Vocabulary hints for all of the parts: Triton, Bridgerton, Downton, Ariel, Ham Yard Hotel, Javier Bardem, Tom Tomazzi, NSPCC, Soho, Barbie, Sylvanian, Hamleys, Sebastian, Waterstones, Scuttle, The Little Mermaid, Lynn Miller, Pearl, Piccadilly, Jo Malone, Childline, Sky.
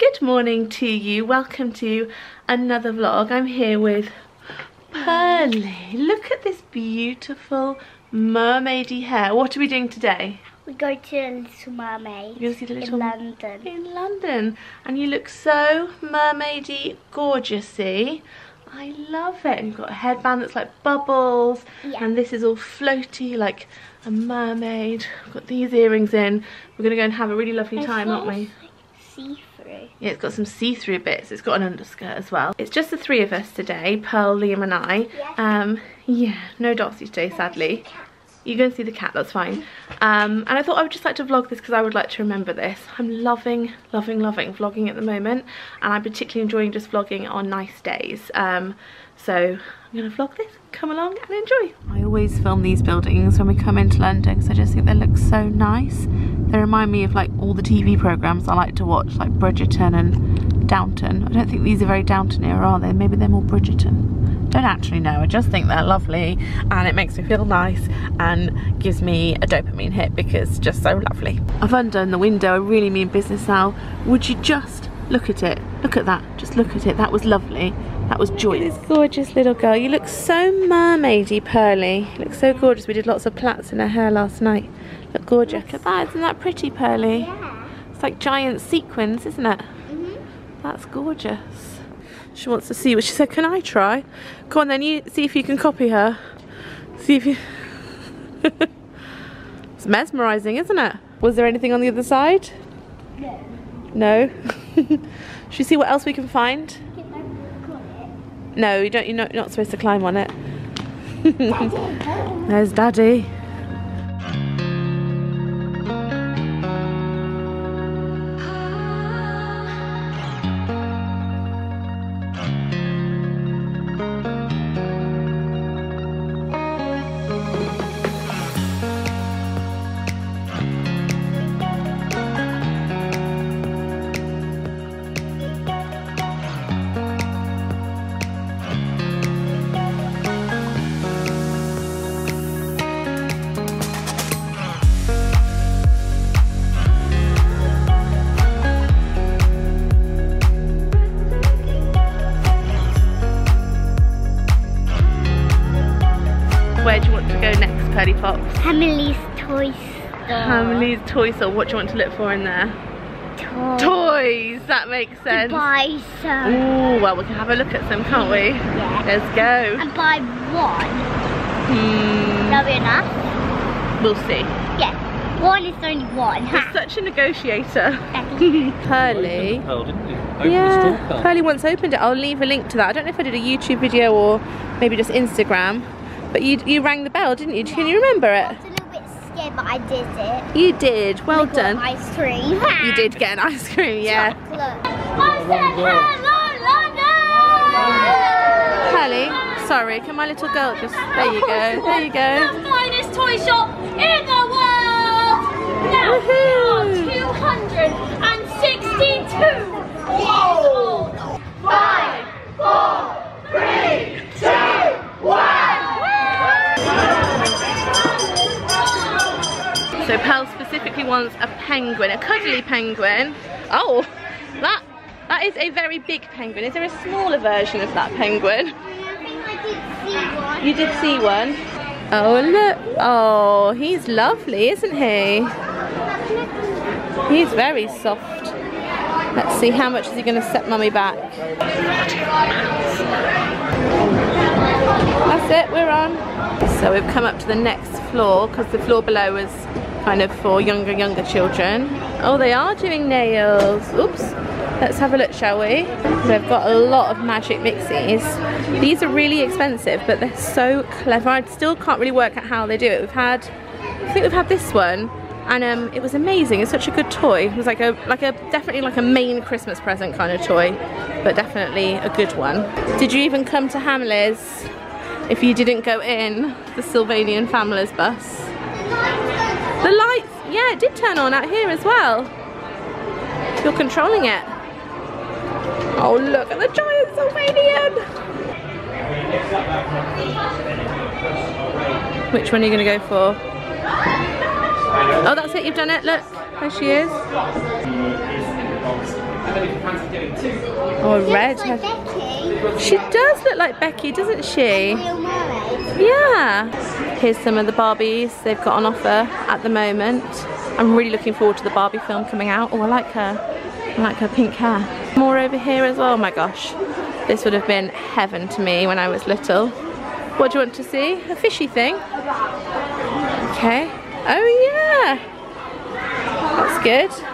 Good morning to you, welcome to another vlog. I'm here with Pearly. Look at this beautiful mermaidy hair. What are we doing today? We're going to Little Mermaid. You're going to see the Little Mermaid in London. In London. And you look so mermaidy, gorgeousy. I love it. And you've got a headband that's like bubbles, yeah. And this is all floaty like a mermaid. I've got these earrings in. We're going to go and have a really lovely time, aren't we? See-through. Yeah, it's got some see-through bits. It's got an underskirt as well. It's just the three of us today, Pearl, Liam and I. Yeah, no Doxy today, sadly. You go and see the cat, that's fine. And I thought I would just like to vlog this because I would like to remember this. I'm loving vlogging at the moment, and I'm particularly enjoying just vlogging on nice days. So I'm going to vlog this, come along and enjoy. I always film these buildings when we come into London because I just think they look so nice. They remind me of like all the TV programmes I like to watch, like Bridgerton and Downton. I don't think these are very Downton era, are they? Maybe they're more Bridgerton. Don't actually know, I just think they're lovely and it makes me feel nice and gives me a dopamine hit because it's just so lovely. I've undone the window, I really mean business now. Would you just look at it? Look at that, just look at it. That was lovely, that was joyous. This gorgeous little girl, you look so mermaidy, Pearly. You look so gorgeous, we did lots of plaits in her hair last night. Look gorgeous. Look at that, isn't that pretty, Pearly? Yeah. It's like giant sequins, isn't it? Mm-hmm. That's gorgeous. She wants to see what she said. Can I try? Go on then, you see if you can copy her. See if you. It's mesmerising, isn't it? Was there anything on the other side? No. No. Should we see what else we can find? Can I climb it? No, you don't. You're not supposed to climb on it. Daddy. There's Daddy. Hamleys Toy Store. Hamleys Toy Store. What do you want to look for in there? Toys. Toys. That makes sense. To buy some. Ooh, well we can have a look at some, can't we? Yeah. Let's go. And buy one. That'll be enough. We'll see. Yeah. One is only one. You're such a negotiator. Pearly. Pearl, didn't you? Yeah. Pearly once opened it. I'll leave a link to that. I don't know if I did a YouTube video or maybe just Instagram. But you rang the bell, didn't you? Yeah. Can you remember it? I was a little bit scared, but I did it. You did. Well done. I got an ice cream. You did get an ice cream, yeah. Pearly, sorry. Can my little girl just? There you go. There you go. The finest toy shop in the world. Now there are 262. Whoa! 5, 4, 3, 2, 1. So Pearl specifically wants a penguin, a cuddly penguin. Oh, that is a very big penguin. Is there a smaller version of that penguin? I think I did see one. You did see one? Oh look, oh he's lovely, isn't he? He's very soft. Let's see, how much is he going to set mummy back? That's it, we're on. So we've come up to the next floor because the floor below was kind of for younger children. Oh, they are doing nails. Oops. Let's have a look, shall we? They've got a lot of magic mixies. These are really expensive, but they're so clever. I still can't really work out how they do it. I think we've had this one, and it was amazing. It's such a good toy. It was definitely like a main Christmas present kind of toy, but definitely a good one. Did you even come to Hamleys if you didn't go in the Sylvanian Families bus? The lights, yeah, it did turn on out here as well. You're controlling it. Oh, look at the giant Sylvanian. Which one are you going to go for? Oh, that's it, you've done it, look. There she is. Oh, red. Like Becky. She does look like Becky, doesn't she? Yeah. Here's some of the Barbies they've got on offer at the moment. I'm really looking forward to the Barbie film coming out. Oh, I like her. I like her pink hair. More over here as well. Oh my gosh. This would have been heaven to me when I was little. What do you want to see? A fishy thing? Okay. Oh yeah. That's good.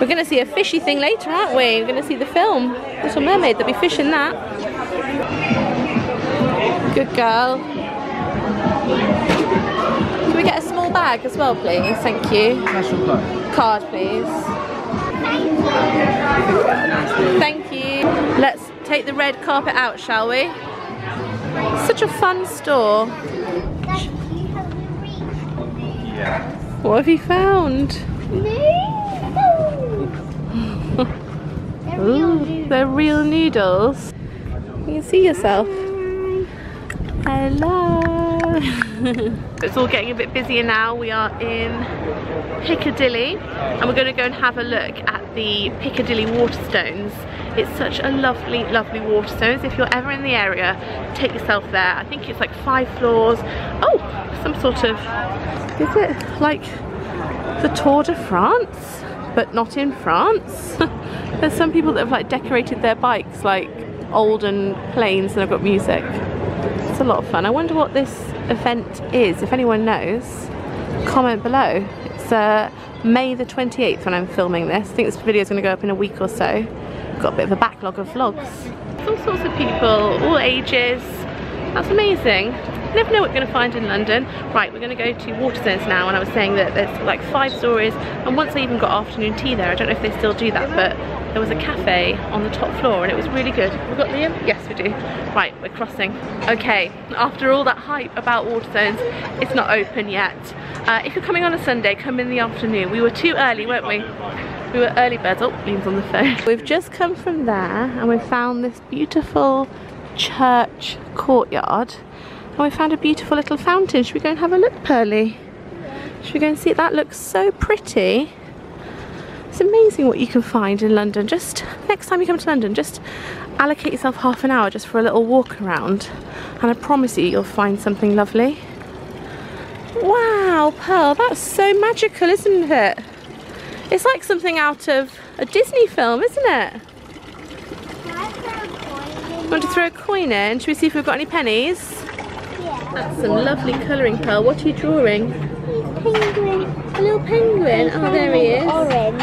We're going to see a fishy thing later, aren't we? We're going to see the film, Little Mermaid. There'll be fish in that. Good girl. Can we get a small bag as well, please? Thank you. Card, please. Thank you. Let's take the red carpet out, shall we? Such a fun store. What have you found? Ooh, they're real noodles. You can see yourself. Hello. It's all getting a bit busier now. We are in Piccadilly and we're going to go and have a look at the Piccadilly Waterstones. It's such a lovely, lovely Waterstones. If you're ever in the area, take yourself there. I think it's like 5 floors. Oh, some sort of, is it like the Tour de France? But not in France. There's some people that have like decorated their bikes like olden planes and I've got music. It's a lot of fun. I wonder what this event is. If anyone knows, comment below. It's May the 28th when I'm filming this. I think this video is going to go up in a week or so. Got a bit of a backlog of vlogs. It's all sorts of people, all ages. That's amazing. Never know what you're going to find in London. Right, we're going to go to Waterstones now, and I was saying that there's like 5 stories, and once I even got afternoon tea there, I don't know if they still do that, but there was a cafe on the top floor and it was really good. Have we got Liam? Yes we do. Right, we're crossing. Okay, after all that hype about Waterstones, it's not open yet. If you're coming on a Sunday, come in the afternoon. We were too early, weren't we? We were early birds. Oh, Liam's on the phone. We've just come from there and we found this beautiful church courtyard. Oh, we found a beautiful little fountain. Should we go and have a look, Pearly? Should we go and see it? That looks so pretty. It's amazing what you can find in London. Just next time you come to London, just allocate yourself half an hour just for a little walk around. And I promise you, you'll find something lovely. Wow, Pearl, that's so magical, isn't it? It's like something out of a Disney film, isn't it? Want to throw a coin in? Should we see if we've got any pennies? That's some lovely colouring, Pearl. What are you drawing? Penguin. A little penguin. Oh, there he is. Orange.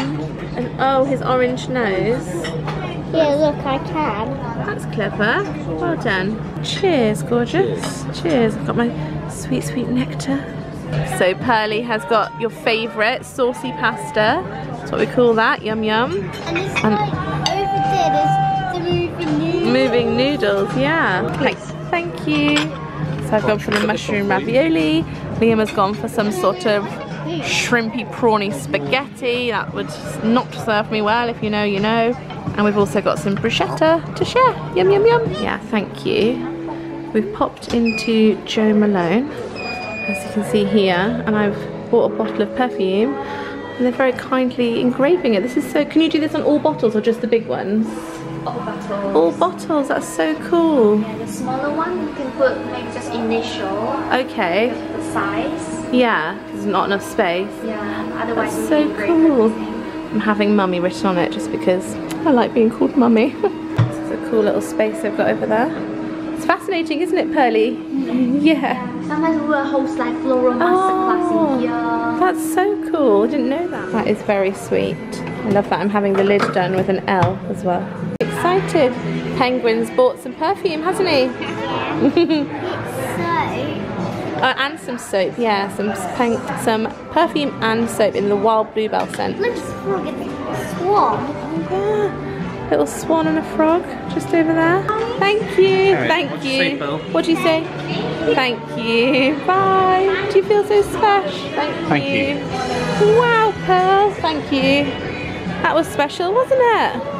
And oh, his orange nose. Yeah, look, I can. That's clever. Well done. Cheers, gorgeous. Cheers. I've got my sweet, sweet nectar. So Pearly has got your favourite saucy pasta. That's what we call that. Yum yum. And it's like over there, there's the moving noodles. Moving noodles, yeah. Like, thank you. So I've gone for the mushroom ravioli, Liam has gone for some sort of shrimpy prawny spaghetti, that would not serve me well, if you know, you know. And we've also got some bruschetta to share, yum yum yum. Yeah, thank you. We've popped into Jo Malone, as you can see here, and I've bought a bottle of perfume, and they're very kindly engraving it. This is so, can you do this on all bottles or just the big ones? All bottles. All bottles, that's so cool. Yeah, the smaller one you can put like just initial. Okay. The size. Yeah, because there's not enough space. Yeah, otherwise that's so cool. I'm having mummy written on it just because I like being called mummy. It's a cool little space they've got over there. It's fascinating, isn't it, Pearly? Mm-hmm. Yeah. Sometimes we'll host like floral masterclass in here. That's so cool, I didn't know that. That is very sweet. I love that. I'm having the lid done with an L as well. Excited. Penguin's bought some perfume, hasn't he? Soap. Oh, and some soap, yeah. Some perfume and soap in the wild bluebell scent. Let's frog and a swan. Yeah. Little swan and a frog just over there. Thank you. Right, thank you. What do you say? Thank you. Bye. Do you feel so special? Thank you. Wow, Pearl. Thank you. That was special, wasn't it?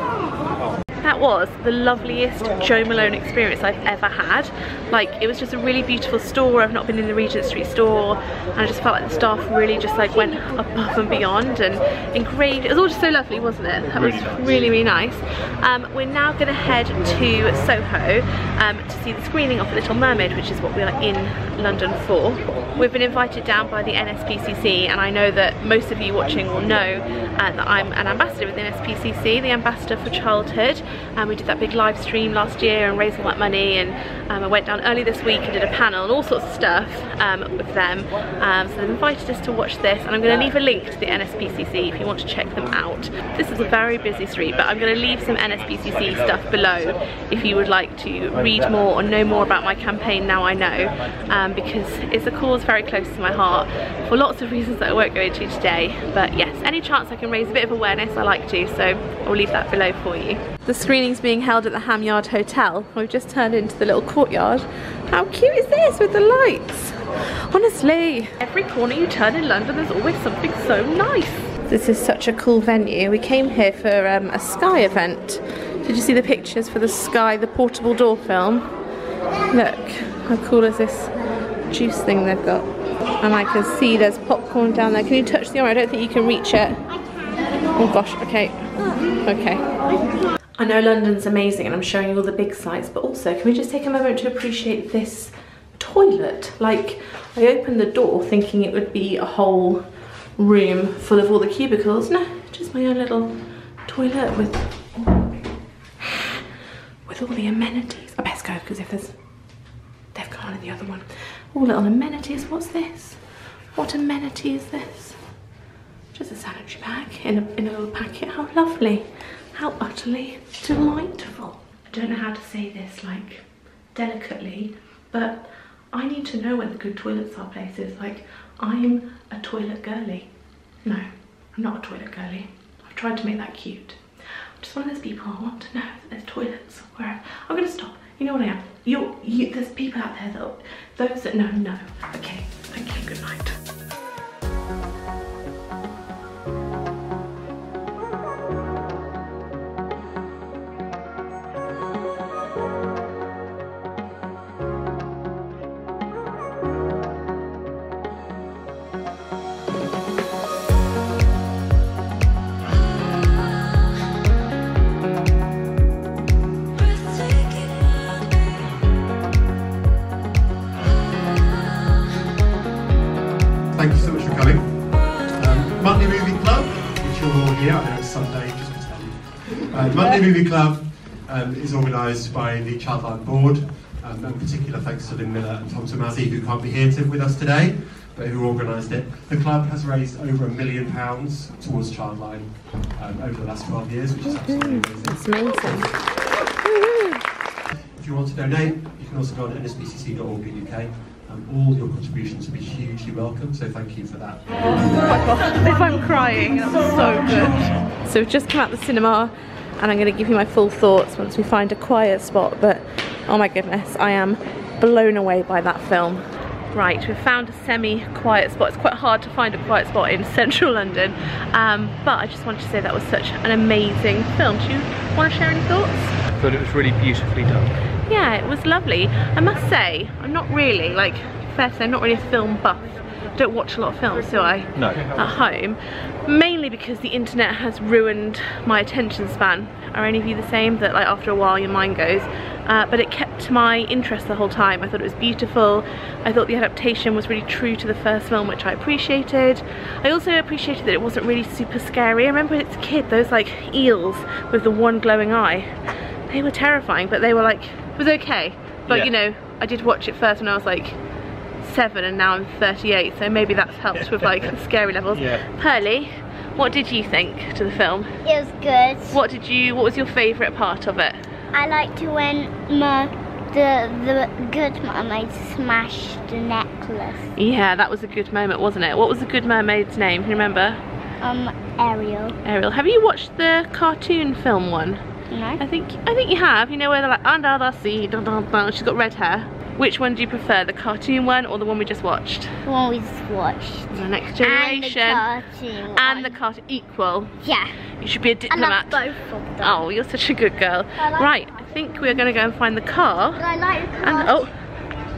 that was the loveliest Jo Malone experience I've ever had. Like, it was just a really beautiful store. I've not been in the Regent Street store, and I just felt like the staff really just like went above and beyond and engraved. It was all just so lovely, wasn't it? That was really, really nice. We're now gonna head to Soho to see the screening of The Little Mermaid, which is what we are in London for. We've been invited down by the NSPCC, and I know that most of you watching will know that I'm an ambassador with the NSPCC, the ambassador for childhood. We did that big live stream last year and raised all that money, and I went down early this week and did a panel and all sorts of stuff with them. So they've invited us to watch this, and I'm going to leave a link to the NSPCC if you want to check them out. This is a very busy street, but I'm going to leave some NSPCC stuff below if you would like to read more or know more about my campaign Now I Know, because it's a cause very close to my heart for lots of reasons that I won't go into today. But yes, any chance I can raise a bit of awareness I like to, so I'll leave that below for you. The screening's being held at the Ham Yard Hotel. We've just turned into the little courtyard. How cute is this with the lights? Honestly, every corner you turn in London there's always something so nice. This is such a cool venue. We came here for a Sky event. Did you see the pictures for the Sky, the portable door film? Look, how cool is this juice thing they've got? And I can see there's popcorn down there. Can you touch the arm? I don't think you can reach it. Oh gosh, okay. Okay. I know London's amazing and I'm showing you all the big sights, but also can we just take a moment to appreciate this toilet? Like, I opened the door thinking it would be a whole room full of all the cubicles. No, just my own little toilet with all the amenities. I best go, because if there's... they've gone in the other one. All little amenities. What's this? What amenity is this? Just a sanitary bag in a little packet. How lovely. How utterly delightful. I don't know how to say this, like, delicately, but I need to know where the good toilets are places. Like, I'm a toilet girly. No, I'm not a toilet girly. I've tried to make that cute. I'm just one of those people. I want to know that there's toilets wherever. I'm going to stop. You know what I am? You, there's people out there that, those that know, know. Okay, thank you, good night. Movie Club is organised by the Childline board, and particular thanks to Lynn Miller and Tom Tomazzi, who can't be here with us today, but who organised it. The club has raised over £1 million towards Childline over the last 12 years, which is absolutely amazing. That's amazing. If you want to donate, you can also go on nspcc.org.uk. All your contributions will be hugely welcome, so thank you for that. Oh my God, if I'm crying, that was so good. So we've just come out the cinema, and I'm going to give you my full thoughts once we find a quiet spot, but oh my goodness, I am blown away by that film. Right, we've found a semi-quiet spot. It's quite hard to find a quiet spot in central London, but I just wanted to say that was such an amazing film. Do you want to share any thoughts? I thought it was really beautifully done. Yeah, it was lovely. I must say, I'm not really, like, fair to say, I'm not really a film buff. Don't watch a lot of films, do I? No. At home, mainly because the internet has ruined my attention span. Are any of you the same? That, like, after a while your mind goes. But it kept my interest the whole time. I thought it was beautiful. I thought the adaptation was really true to the first film, which I appreciated. I also appreciated that it wasn't really super scary. I remember as a kid, those like eels with the one glowing eye, they were terrifying, but they were like, it was okay. But yeah, you know, I did watch it first when I was like 7, and now I'm 38, so maybe that's helped with like the scary levels. Yeah. Pearly, what did you think to the film? It was good. What did you? What was your favourite part of it? I liked it when the good mermaid smashed the necklace. Yeah, that was a good moment, wasn't it? What was the good mermaid's name? Can you remember? Ariel. Ariel. Have you watched the cartoon film one? No. I think you have. You know, where they're like under the sea, dun, dun, dun. She's got red hair. Which one do you prefer, the cartoon one or the one we just watched? The one we just watched. The Next Generation. And the cartoon one. And the cartoon equal. Yeah. You should be a diplomat. I love both of them. Oh, you're such a good girl. I like I think we're going to go and find the car. But I like the car. And, oh.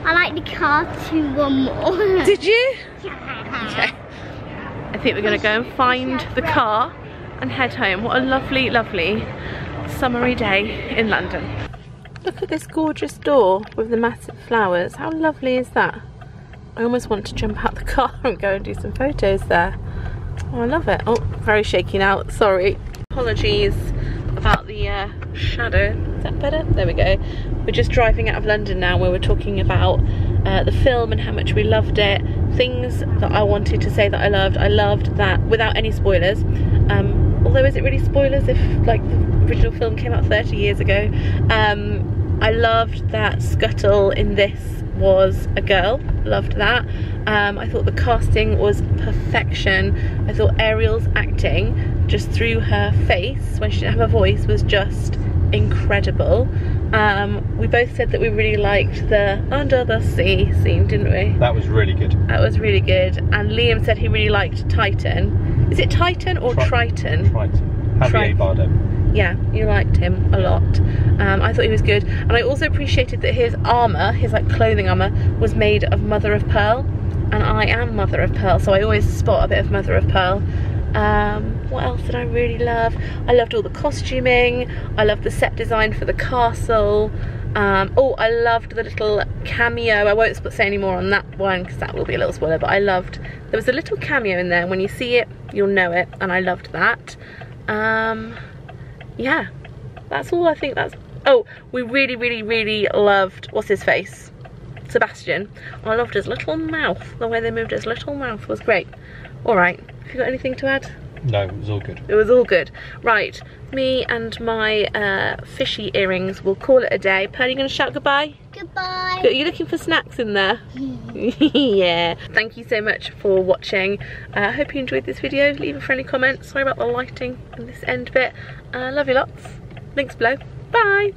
I like the cartoon one more. Did you? Yeah. Okay. I think we're going to go and find the car and head home. What a lovely, lovely summery day in London. Look at this gorgeous door with the massive flowers. How lovely is that? I almost want to jump out the car and go and do some photos there. Oh, I love it. Oh, very shaky now. Sorry. Apologies about the shadow. Is that better? There we go. We're just driving out of London now, where we're talking about the film and how much we loved it. Things that I wanted to say that I loved that without any spoilers. Although is it really spoilers if like the original film came out 30 years ago? I loved that Scuttle in this was a girl, loved that. I thought the casting was perfection. I thought Ariel's acting just through her face when she didn't have a voice was just incredible. We both said that we really liked the Under the Sea scene, didn't we? That was really good. That was really good. And Liam said he really liked Titan. Is it Titan or Triton? Triton. Javier Bardem. Yeah, you liked him a lot. I thought he was good, and I also appreciated that his armour, his like clothing armour, was made of mother of pearl, and I am mother of pearl, so I always spot a bit of mother of pearl. What else did I really love? I loved all the costuming, I loved the set design for the castle. Oh, I loved the little cameo. I won't say any more on that one because that will be a little spoiler, but I loved, there was a little cameo in there, and when you see it you'll know it, and I loved that. Yeah, that's all I think. That's, oh, we really, really, really loved, what's his face? Sebastian. I loved his little mouth. The way they moved his little mouth was great. All right, have you got anything to add? No, it was all good. It was all good. Right, me and my fishy earrings will call it a day. Pearl, you gonna shout goodbye? Goodbye. Are you looking for snacks in there? Yeah. Thank you so much for watching. I hope you enjoyed this video. Leave a friendly comment. Sorry about the lighting in this end bit. Love you lots. Links below. Bye.